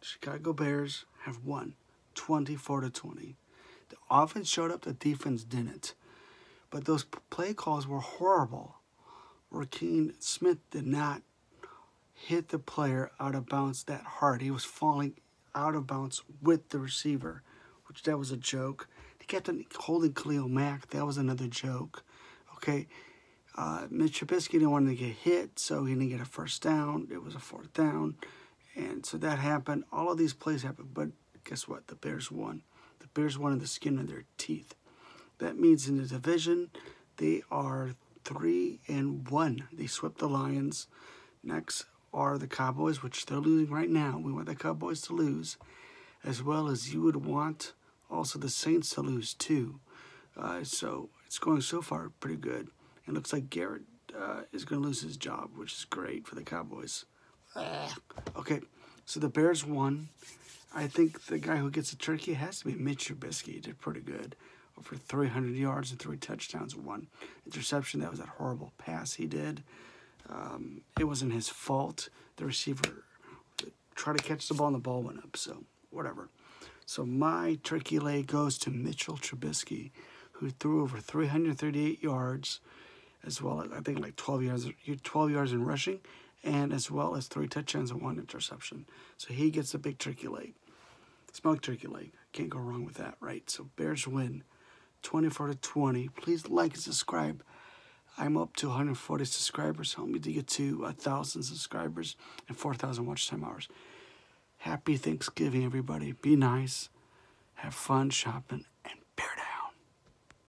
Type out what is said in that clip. Chicago Bears have won 24-20. The offense showed up, the defense didn't. But those play calls were horrible. Roquan Smith did not hit the player out of bounds that hard. He was falling out of bounds with the receiver, which that was a joke. He kept on holding Khalil Mack. That was another joke. Okay, Mitch Trubisky didn't want to get hit, so he didn't get a first down. It was a fourth down. And so that happened. All of these plays happened. But guess what? The Bears won. The Bears won in the skin of their teeth. That means in the division, they are 3-1. They swept the Lions. Next are the Cowboys, which they're losing right now. We want the Cowboys to lose, as well as you would want also the Saints to lose too. So it's going so far pretty good. It looks like Garrett is going to lose his job, which is great for the Cowboys. Okay, so the Bears won. I think the guy who gets the turkey has to be Mitch Trubisky. He did pretty good. Over 300 yards and 3 touchdowns and 1 interception. That was that horrible pass he did. It wasn't his fault. The receiver tried to catch the ball and the ball went up. So, whatever. So, my turkey leg goes to Mitchell Trubisky, who threw over 338 yards, as well as, I think, like 12 yards in rushing, and as well as 3 touchdowns and 1 interception. So, he gets a big turkey leg. Smoked turkey leg. Can't go wrong with that, right? So, Bears win 24-20. Please like and subscribe. I'm up to 140 subscribers. Help me to get to 1,000 subscribers and 4,000 watch time hours. Happy Thanksgiving, everybody. Be nice. Have fun shopping.